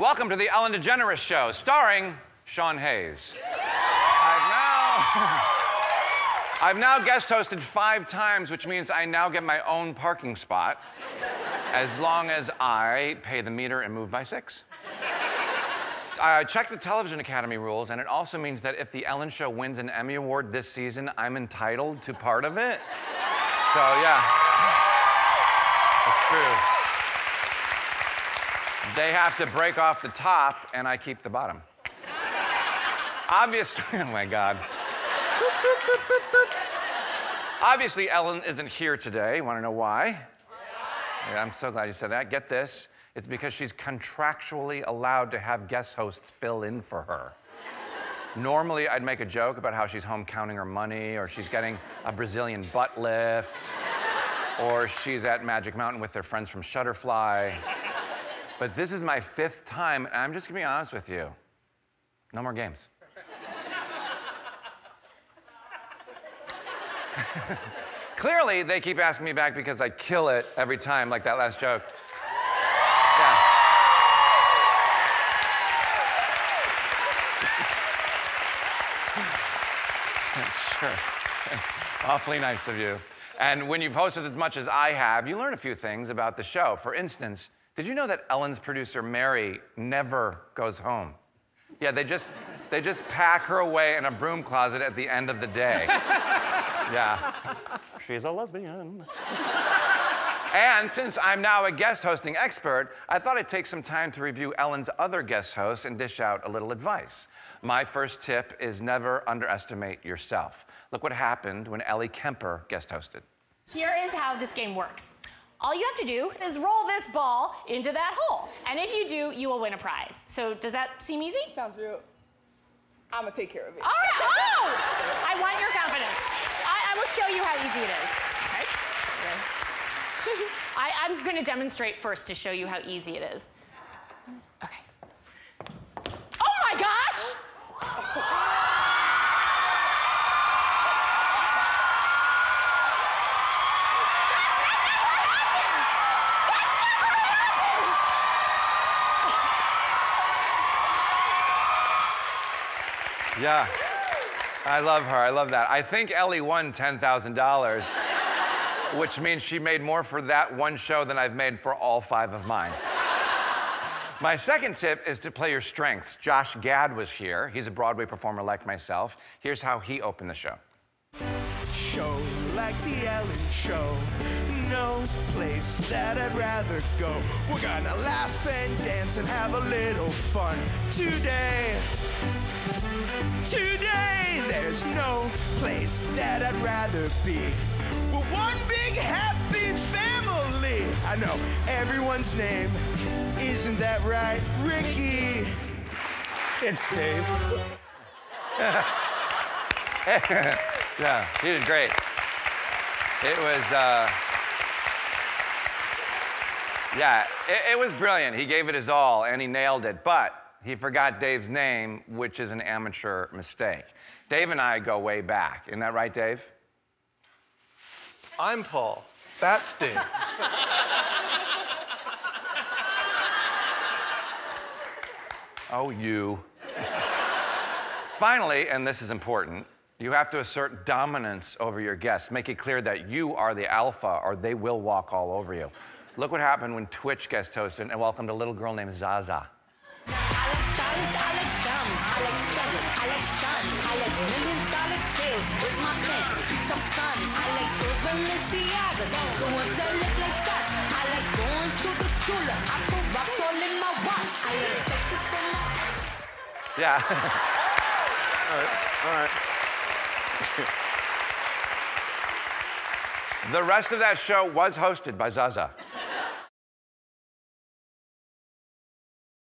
Welcome to The Ellen DeGeneres Show, starring Sean Hayes. I've now guest hosted 5 times, which means I now get my own parking spot, as long as I pay the meter and move by 6. I checked the Television Academy rules, and it also means that if The Ellen Show wins an Emmy Award this season, I'm entitled to part of it. So, yeah. It's true. They have to break off the top, and I keep the bottom. Obviously, oh my God. Obviously, Ellen isn't here today. Want to know why? Yeah, I'm so glad you said that. Get this. It's because she's contractually allowed to have guest hosts fill in for her. Normally, I'd make a joke about how she's home counting her money, or she's getting a Brazilian butt lift, or she's at Magic Mountain with their friends from Shutterfly. But this is my 5th time, and I'm just gonna be honest with you. No more games. Clearly, they keep asking me back because I kill it every time, like that last joke. Sure. Awfully nice of you. And when you've hosted as much as I have, you learn a few things about the show. For instance, did you know that Ellen's producer, Mary, never goes home? Yeah, they just pack her away in a broom closet at the end of the day. Yeah. She's a lesbian. And since I'm now a guest hosting expert, I thought I'd take some time to review Ellen's other guest hosts and dish out a little advice. My first tip is never underestimate yourself. Look what happened when Ellie Kemper guest hosted. Here is how this game works. All you have to do is roll this ball into that hole. And if you do, you will win a prize. So does that seem easy? Sounds real. I'm gonna take care of it. All right. Oh! I want your confidence. I will show you how easy it is. I'm gonna demonstrate first to show you how easy it is. Okay. Oh my gosh! Yeah, I love her, I love that. I think Ellie won $10,000. Which means she made more for that one show than I've made for all 5 of mine. My second tip is to play your strengths. Josh Gad was here. He's a Broadway performer like myself. Here's how he opened the show. Show like the Ellen Show. No place that I'd rather go. We're gonna laugh and dance and have a little fun today. Today, there's no place that I'd rather be. We're one big happy family. I know everyone's name. Isn't that right, Ricky? It's Dave. Yeah, he did great. It was, yeah, it was brilliant. He gave it his all, and he nailed it. But he forgot Dave's name, which is an amateur mistake. Dave and I go way back. Isn't that right, Dave? I'm Paul. That's Dave. Oh, you. Finally, and this is important, you have to assert dominance over your guests. Make it clear that you are the alpha, or they will walk all over you. Look what happened when Twitch guest hosted and welcomed a little girl named Zaza. Now, I like dollars, I like diamonds, I like studding, I like shining, I like million-dollar deals. Where's my pen? Some sun. I like those Balenciagas, the ones that look like socks. I like going to the Tula. I put rocks all in my watch. I like Texas for my ex. Yeah. All right. The rest of that show was hosted by Zaza.